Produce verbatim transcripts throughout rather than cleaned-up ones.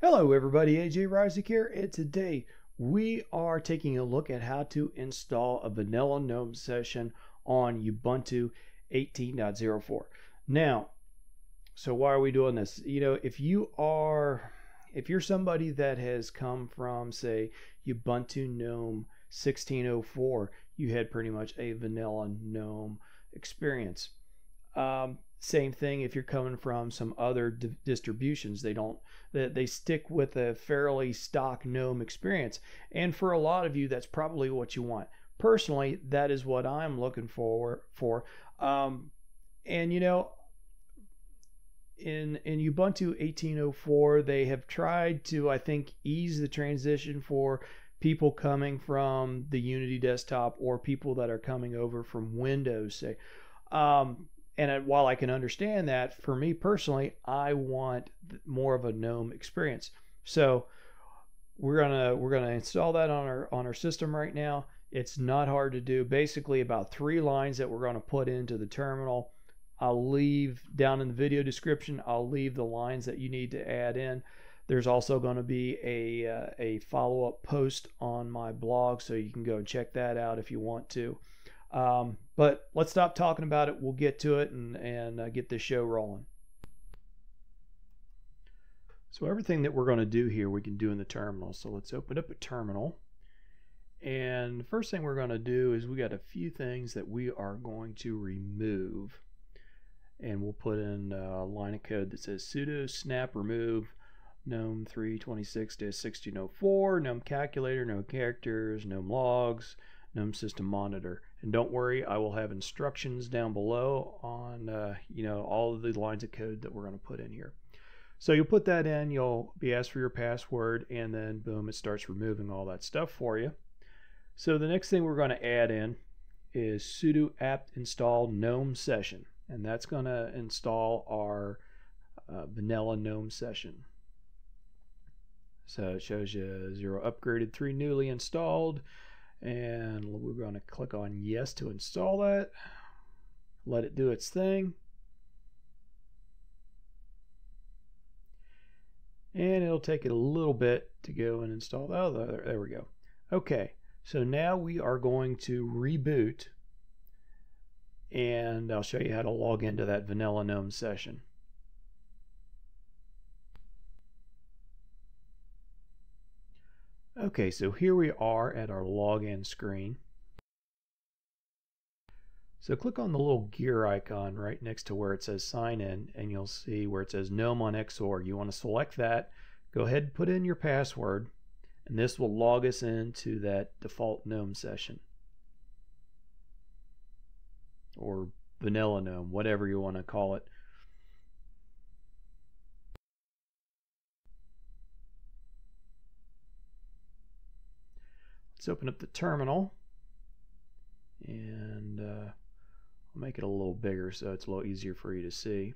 Hello everybody, A J Reissig here, and today we are taking a look at how to install a vanilla GNOME session on Ubuntu eighteen point oh four. Now, so why are we doing this? You know, if you are, if you're somebody that has come from, say, Ubuntu GNOME sixteen oh four, you had pretty much a vanilla GNOME experience. Um, Same thing if you're coming from some other di distributions. They don't, that they, they stick with a fairly stock GNOME experience. And for a lot of you, that's probably what you want. Personally, that is what I'm looking for. For, um, and you know, in in Ubuntu eighteen oh four, they have tried to, I think, ease the transition for people coming from the Unity desktop or people that are coming over from Windows, say. Um, And while I can understand that, for me personally, I want more of a GNOME experience. So we're gonna we're gonna install that on our on our system right now. It's not hard to do. Basically, about three lines that we're gonna put into the terminal. I'll leave down in the video description. I'll leave the lines that you need to add in. There's also gonna be a uh, a follow-up post on my blog, so you can go and check that out if you want to. Um, but let's stop talking about it. We'll get to it and, and uh, get this show rolling. So everything that we're going to do here, we can do in the terminal. So let's open up a terminal. And the first thing we're going to do is we got a few things that we are going to remove. And we'll put in a line of code that says sudo snap remove gnome three twenty-six dash sixteen oh four, gnome-calculator, gnome-characters, gnome-logs, gnome-system-monitor. And don't worry, I will have instructions down below on uh, you know, all of the lines of code that we're going to put in here. So you'll put that in, you'll be asked for your password, and then boom, it starts removing all that stuff for you. So the next thing we're going to add in is sudo apt install gnome-session, and that's going to install our uh, vanilla GNOME session. So it shows you zero upgraded, three newly installed. And we're going to click on yes to install that. Let it do its thing. And it'll take it a little bit to go and install the other. There we go. Okay, so now we are going to reboot. And I'll show you how to log into that vanilla GNOME session. Okay, so here we are at our login screen. So click on the little gear icon right next to where it says sign in, and you'll see where it says GNOME on Xorg. You want to select that, go ahead and put in your password, and this will log us into that default GNOME session. Or vanilla GNOME, whatever you want to call it. Let's open up the terminal, and uh, I'll make it a little bigger so it's a little easier for you to see.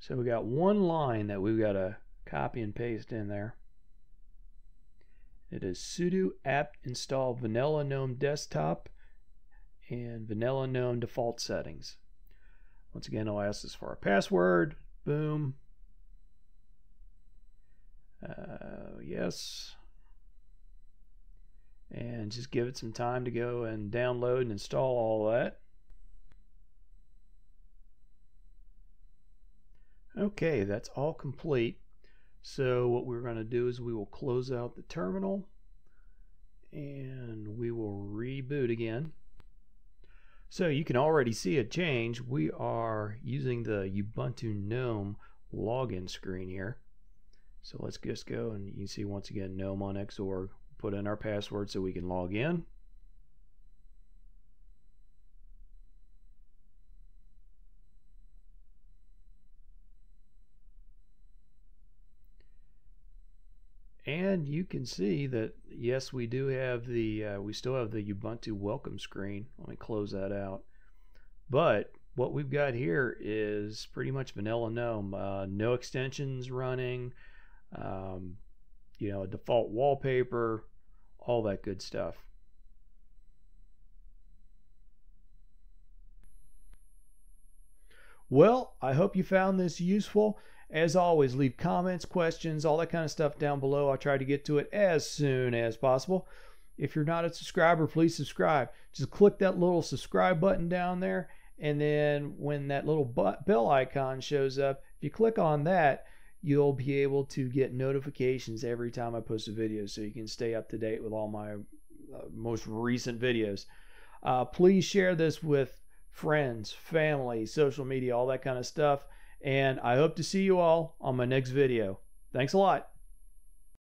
So we got one line that we've got to copy and paste in there. It is sudo apt install vanilla-gnome-desktop and vanilla-gnome-default-settings. Once again, it'll ask us for our password. Boom. Uh, yes, and just give it some time to go and download and install all that. Okay, that's all complete. So what we're going to do is we will close out the terminal and we will reboot again. So you can already see a change. We are using the Ubuntu GNOME login screen here. So let's just go, and you can see once again GNOME on Xorg. Put in our password so we can log in. And you can see that yes, we do have the uh, we still have the Ubuntu welcome screen. Let me close that out. But what we've got here is pretty much vanilla GNOME. Uh, no extensions running. Um, you know, a default wallpaper, all that good stuff. Well, I hope you found this useful. As always, leave comments, questions, all that kind of stuff down below. I try to get to it as soon as possible. If you're not a subscriber, please subscribe. Just click that little subscribe button down there, and then when that little bell icon shows up, if you click on that, you'll be able to get notifications every time I post a video, so you can stay up to date with all my uh, most recent videos. Uh, please share this with friends, family, social media, all that kind of stuff. And I hope to see you all on my next video. Thanks a lot.